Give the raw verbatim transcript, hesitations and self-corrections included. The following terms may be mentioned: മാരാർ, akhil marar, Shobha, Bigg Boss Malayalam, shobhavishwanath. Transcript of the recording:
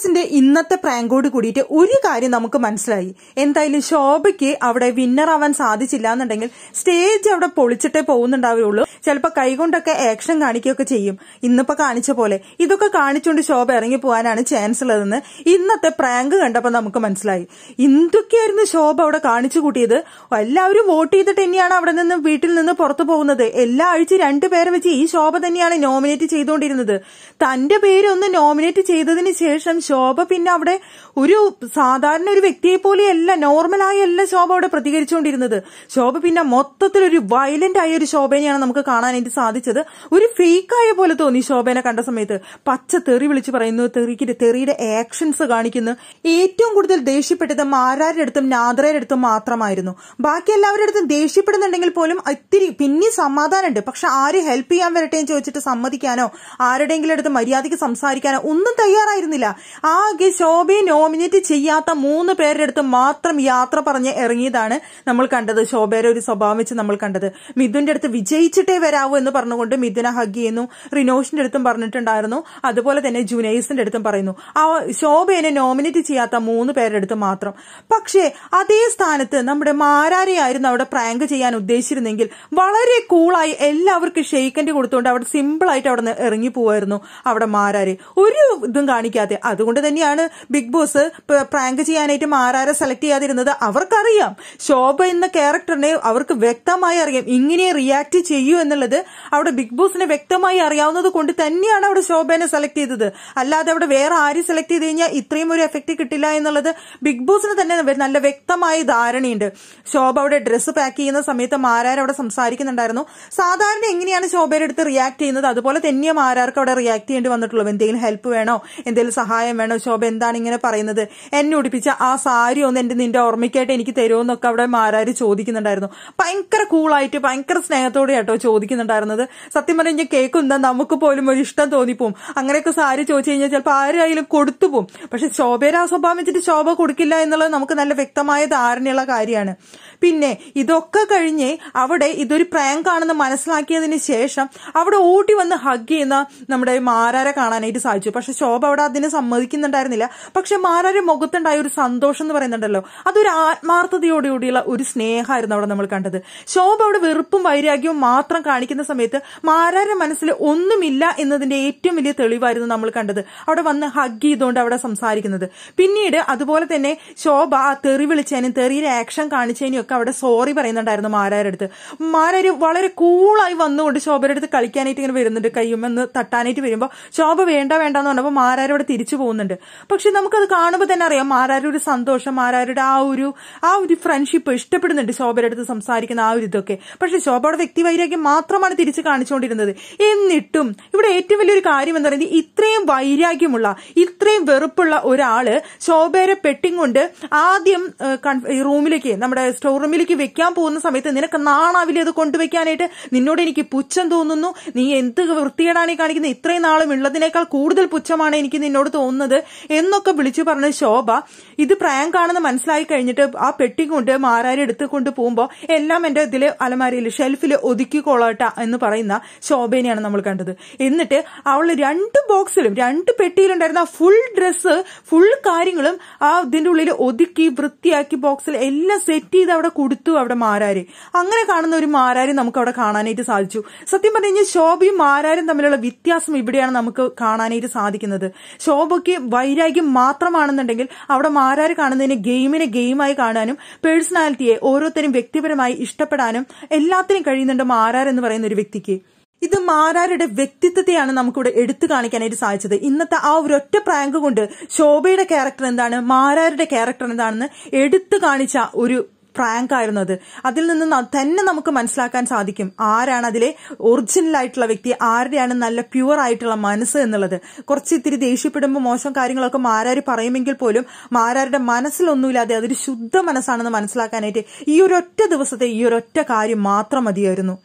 Boss'inde ഇന്നത്തെ പ്രാങ്കോട് കൂടിയിട്ട് ഒരു കാര്യം നമുക്ക് മനസ്സിലായി. എന്തായാലും ശോഭയ്ക്ക് അവിടെ വിന്നർ ആവാൻ സാധിച്ചില്ല എന്നുണ്ടെങ്കിൽ സ്റ്റേജ് അവിടെ പൊളിച്ചിട്ടേ പോകുന്നുണ്ടാവുകയുള്ളൂ. ചിലപ്പോൾ കൈകൊണ്ടൊക്കെ ആക്ഷൻ കാണിക്കുകയൊക്കെ ചെയ്യും. ഇന്നിപ്പോൾ കാണിച്ച പോലെ ഇതൊക്കെ കാണിച്ചുകൊണ്ട് ശോഭ ഇറങ്ങി പോകാനാണ് ചാൻസ് ഉള്ളതെന്ന് ഇന്നത്തെ പ്രാങ്ക് കണ്ടപ്പോൾ നമുക്ക് മനസ്സിലായി. എന്തൊക്കെയായിരുന്നു ശോഭ അവിടെ കാണിച്ചു കൂട്ടിയത്. എല്ലാവരും വോട്ട് ചെയ്തിട്ട് തന്നെയാണ് അവിടെ നിന്ന് വീട്ടിൽ നിന്ന് പുറത്തു പോകുന്നത്. എല്ലാ ആഴ്ച രണ്ടുപേരെ വെച്ച് ഈ ശോഭ തന്നെയാണ് നോമിനേറ്റ് ചെയ്തുകൊണ്ടിരുന്നത്. തന്റെ പേരൊന്ന് നോമിനേറ്റ് ചെയ്തതിന് ശേഷം ശോഭ പിന്നെ അവിടെ ഒരു സാധാരണ ഒരു വ്യക്തിയെ പോലെയല്ല, നോർമലായ അല്ല ശോഭ അവിടെ പ്രതികരിച്ചുകൊണ്ടിരുന്നത്. ശോഭ പിന്നെ മൊത്തത്തിൽ ഒരു വയലന്റ് ആയ ഒരു ശോഭനെയാണ് നമുക്ക് കാണാനായിട്ട് സാധിച്ചത്. ഒരു ഫേക്കായ പോലെ തോന്നി ശോഭനെ കണ്ട സമയത്ത്. പച്ച തെറി വിളിച്ചു പറയുന്നു, തെറിക്കിന്റെ തെറിയുടെ ആക്ഷൻസ് കാണിക്കുന്നു. ഏറ്റവും കൂടുതൽ ദേഷ്യപ്പെട്ടത് മാരാരുടെ അടുത്തും നാദ്രയുടെ അടുത്തും മാത്രമായിരുന്നു. ബാക്കി എല്ലാവരുടെ അടുത്തും ദേഷ്യപ്പെടുന്നുണ്ടെങ്കിൽ പോലും ഒത്തിരി പിന്നെ സമാധാനമുണ്ട്. പക്ഷെ ആര് ഹെൽപ്പ് ചെയ്യാൻ വരട്ടെ എന്ന് ചോദിച്ചിട്ട് സമ്മതിക്കാനോ ആരുടെയെങ്കിലും അടുത്ത് മര്യാദയ്ക്ക് സംസാരിക്കാനോ ഒന്നും തയ്യാറായിരുന്നില്ല. ആകെ ശോഭയെ നോമിനേറ്റ് ചെയ്യാത്ത മൂന്ന് പേരുടെ അടുത്ത് മാത്രം യാത്ര പറഞ്ഞ് ഇറങ്ങിയതാണ് നമ്മൾ കണ്ടത്. ശോഭയുടെ ഒരു സ്വഭാവം വെച്ച് നമ്മൾ കണ്ടത്. മിഥുന്റെ അടുത്ത് വിജയിച്ചിട്ടേ വരാവൂ എന്ന് പറഞ്ഞുകൊണ്ട് മിഥുനെ ഹഗ് ചെയ്യുന്നു. റിനോഷിന്റെ അടുത്തും പറഞ്ഞിട്ടുണ്ടായിരുന്നു. അതുപോലെ തന്നെ ജുനൈസിന്റെ അടുത്തും പറയുന്നു. ആ ശോഭയെ നോമിനേറ്റ് ചെയ്യാത്ത മൂന്ന് പേരുടെ അടുത്ത് മാത്രം. പക്ഷേ അതേ സ്ഥാനത്ത് നമ്മുടെ മാരാരെയായിരുന്നു അവിടെ പ്രാങ്ക് ചെയ്യാൻ ഉദ്ദേശിച്ചിരുന്നെങ്കിൽ വളരെ കൂളായി എല്ലാവർക്കും ഷെയ്ക്കൻഡ് കൊടുത്തുകൊണ്ട് അവിടെ സിമ്പിളായിട്ട് അവിടെ നിന്ന് ഇറങ്ങി പോവായിരുന്നു അവിടെ മാരാര്, ഒരു ഇതും കാണിക്കാതെ. അതുകൊണ്ട് തന്നെയാണ് ബിഗ് ബോസ് പ്രാങ്ക് ചെയ്യാനായിട്ട് മാരാരെ സെലക്ട് ചെയ്യാതിരുന്നത്. അവർക്കറിയാം ശോഭ എന്ന ക്യാരക്ടറിനെ അവർക്ക് വ്യക്തമായി അറിയാം ഇങ്ങനെ റിയാക്ട് ചെയ്യൂ എന്നുള്ളത്. അവിടെ ബിഗ് ബോസിനെ വ്യക്തമായി അറിയാവുന്നത് കൊണ്ട് തന്നെയാണ് അവിടെ ശോഭനെ സെലക്ട് ചെയ്തത്. അല്ലാതെ അവിടെ വേറെ ആര് സെലക്ട് ചെയ്ത് കഴിഞ്ഞാൽ ഇത്രയും ഒരു എഫക്റ്റ് കിട്ടില്ല എന്നുള്ളത് ബിഗ് ബോസിന് തന്നെ നല്ല വ്യക്തമായ ധാരണയുണ്ട്. ശോഭ അവിടെ ഡ്രസ്സ് പാക്ക് ചെയ്യുന്ന സമയത്ത് മാരാർ അവിടെ സംസാരിക്കുന്നുണ്ടായിരുന്നു. സാധാരണ എങ്ങനെയാണ് ശോഭയുടെ അടുത്ത് റിയാക്ട് ചെയ്യുന്നത് അതുപോലെ തന്നെയാണ് മാരാർക്ക് അവിടെ റിയാക്ട് ചെയ്യേണ്ടി വന്നിട്ടുള്ളൂ. എന്തെങ്കിലും ഹെൽപ്പ് വേണോ, എന്തെങ്കിലും സഹായം വേണോ, ശോഭ എന്താണ് ഇങ്ങനെ പറയുന്നത്, എന്നെ ഉടിപ്പിച്ച ആ സാരി ഒന്ന് എന്റെ നിന്റെ ഓർമ്മയ്ക്കായിട്ട് എനിക്ക് തരുമോ എന്നൊക്കെ അവിടെ മാരാര് ചോദിക്കുന്നുണ്ടായിരുന്നു. ഭയങ്കര കൂളായിട്ട് ഭയങ്കര സ്നേഹത്തോടെ ആട്ടോ ചോദിക്കുന്നുണ്ടായിരുന്നത്. സത്യം പറഞ്ഞാൽ കേൾക്കുന്ന നമുക്ക് പോലും ഒരു ഇഷ്ടം തോന്നിപ്പോവും. അങ്ങനെയൊക്കെ സാരി ചോദിച്ചു കഴിഞ്ഞാൽ ചിലപ്പോൾ ആരായാലും കൊടുത്തു പോകും. പക്ഷെ ശോഭയുടെ ആ സ്വഭാവം വെച്ചിട്ട് ശോഭ കൊടുക്കില്ല എന്നുള്ളത് നമുക്ക് നല്ല വ്യക്തമായ ധാരണയുള്ള കാര്യമാണ്. പിന്നെ ഇതൊക്കെ കഴിഞ്ഞ് അവിടെ ഇതൊരു പ്രാങ്ക് ആണെന്ന് മനസ്സിലാക്കിയതിന് ശേഷം അവിടെ ഓടി വന്ന് ഹഗ് ചെയ്യുന്ന നമ്മുടെ മാരാരെ കാണാനായിട്ട് സാധിച്ചു. പക്ഷെ ശോഭ അവിടെ അതിന് സമ്മതിക്കുന്നുണ്ടായിരുന്നില്ല. പക്ഷെ മാരാരെ മുഖത്തുണ്ടായ ഒരു സന്തോഷം എന്ന് പറയുന്നുണ്ടല്ലോ, അതൊരു ആത്മാർത്ഥതയോടുകൂടിയുള്ള ഒരു സ്നേഹമായിരുന്നു അവിടെ നമ്മൾ കണ്ടത്. ശോഭ അവിടെ വെറുപ്പും വൈരാഗ്യവും മാത്രം കാണിക്കുന്ന സമയത്ത് മാരാരുടെ മനസ്സിൽ ഒന്നുമില്ല എന്നതിന്റെ ഏറ്റവും വലിയ തെളിവായിരുന്നു നമ്മൾ കണ്ടത് അവിടെ വന്ന് ഹഗ് ചെയ്തുകൊണ്ട് അവിടെ സംസാരിക്കുന്നത്. പിന്നീട് അതുപോലെ തന്നെ ശോഭ ആ തെറി വിളിച്ചതിനും തെറിയിൽ ആക്ഷൻ കാണിച്ചതിനും ഒക്കെ അവിടെ സോറി പറയുന്നുണ്ടായിരുന്നു മാരാരുടെ അടുത്ത്. മാരാര് വളരെ കൂളായി വന്നുകൊണ്ട് ശോഭയുടെ അടുത്ത് കളിക്കാനായിട്ട് ഇങ്ങനെ വരുന്നുണ്ട്. കയ്യുമെന്ന് തട്ടാനായിട്ട് വരുമ്പോൾ ശോഭ വേണ്ട വേണ്ടെന്ന് പറഞ്ഞപ്പോൾ മാരാരോടെ തിരിച്ചു പോകുന്നുണ്ട്. പക്ഷെ നമുക്കത് കാണുമ്പോൾ തന്നെ അറിയാം മാരാരുടെ സന്തോഷം, മാരാരുടെ ആ ഒരു ആ ഒരു ഫ്രണ്ട്ഷിപ്പ് ഇഷ്ടപ്പെടുന്നുണ്ട് ശോഭയുടെ അടുത്ത് സംസാരിക്കുന്ന ആ ഒരു ഇതൊക്കെ. പക്ഷെ ശോഭയുടെ വ്യക്തി വൈരാഗ്യം മാത്രമാണ് തിരിച്ച് കാണിച്ചുകൊണ്ടിരുന്നത്. എന്നിട്ടും ഇവിടെ ഏറ്റവും വലിയൊരു കാര്യം എന്ന് പറയുന്നത് ഇത്രയും വൈരാഗ്യമുള്ള ഇത്രയും വെറുപ്പുള്ള ഒരാള് ശോഭയെ പെട്ടിങ്ങൊണ്ട് ആദ്യം റൂമിലേക്ക് നമ്മുടെ സ്റ്റോർ റൂമിലേക്ക് വെക്കാൻ പോകുന്ന സമയത്ത് നിനക്ക് നാണാവിലെ അത് കൊണ്ടുവയ്ക്കാനായിട്ട് നിന്നോട് എനിക്ക് പുച്ഛം തോന്നുന്നു, നീ എന്ത് വൃത്തികേടാണ് കാണിക്കുന്നത്, ഇത്രയും നാളും ഉള്ളതിനേക്കാൾ കൂടുതൽ പുച്ഛമാണ് എനിക്ക് നിന്നോട് തോന്നുന്നത് എന്നൊക്കെ വിളിച്ചു പറഞ്ഞ ശോഭ ഇത് പ്രാങ്ക് ആണെന്ന് മനസ്സിലായി കഴിഞ്ഞിട്ട് ആ പെട്ടി കൊണ്ട് മാരാരി എടുത്ത് കൊണ്ട് പോകുമ്പോൾ എല്ലാം എന്റെ ഇതിൽ അലമാരയിൽ ഷെൽഫിൽ ഒതുക്കിക്കോളാട്ട എന്ന് പറയുന്ന ശോഭനെയാണ് നമ്മൾ കണ്ടത്. എന്നിട്ട് അവൾ രണ്ട് ബോക്സിലും രണ്ട് പെട്ടിയിലുണ്ടായിരുന്ന ഫുൾ ഡ്രസ്സ് ഫുൾ കാര്യങ്ങളും ആ ഇതിന്റെ ഉള്ളിൽ ഒതുക്കി വൃത്തിയാക്കി ബോക്സിൽ എല്ലാം സെറ്റ് ചെയ്ത് അവിടെ കൊടുത്തു അവിടെ മാരാര്. അങ്ങനെ കാണുന്ന ഒരു മാരാര് നമുക്ക് അവിടെ കാണാനായിട്ട് സാധിച്ചു. സത്യം പറഞ്ഞു കഴിഞ്ഞാൽ ശോഭയും മാരാരും തമ്മിലുള്ള വ്യത്യാസം ഇവിടെയാണ് നമുക്ക് കാണാനായിട്ട് സാധിക്കുന്നത്. ശോഭയ്ക്ക് വൈരാഗ്യം മാത്രമാണെന്നുണ്ടെങ്കിൽ അവിടെ മാരാര് കാണുന്നതിന് ഗെയിമിനെ ഗെയിമായി കാണാനും പേഴ്സണാലിറ്റിയെ ഓരോരുത്തരും വ്യക്തിപരമായി ഇഷ്ടപ്പെടാനും എല്ലാത്തിനും കഴിയുന്നുണ്ട് മാരാരെന്ന് പറയുന്ന ഒരു വ്യക്തിക്ക്. ഇത് മാരാരുടെ വ്യക്തിത്വത്തെയാണ് നമുക്കിവിടെ എടുത്തു കാണിക്കാനായിട്ട് സാധിച്ചത്. ഇന്നത്തെ ആ ഒരൊറ്റ പ്രാങ്ക് കൊണ്ട് ശോഭയുടെ ക്യാരക്ടർ എന്താണ്, മാരാരുടെ ക്യാരക്ടർ എന്താണെന്ന് എടുത്തു കാണിച്ച ഒരു പ്രാങ്ക് ആയിരുന്നു അത്. അതിൽ നിന്ന് തന്നെ നമുക്ക് മനസ്സിലാക്കാൻ സാധിക്കും ആരാണ് അതിലെ ഒറിജിനൽ ആയിട്ടുള്ള വ്യക്തി, ആരുടെയാണ് നല്ല പ്യുവർ ആയിട്ടുള്ള മനസ്സ് എന്നുള്ളത്. കുറച്ച് ഇത്തിരി ദേഷ്യപ്പെടുമ്പോൾ മോശം കാര്യങ്ങളൊക്കെ മാരാര് പറയുമെങ്കിൽ പോലും മാരാരുടെ മനസ്സിലൊന്നുമില്ലാതെ അതൊരു ശുദ്ധ മനസ്സാണെന്ന് മനസ്സിലാക്കാനായിട്ട് ഈ ഒരൊറ്റ ദിവസത്തെ ഈ ഒരൊറ്റ കാര്യം മാത്രം മതിയായിരുന്നു.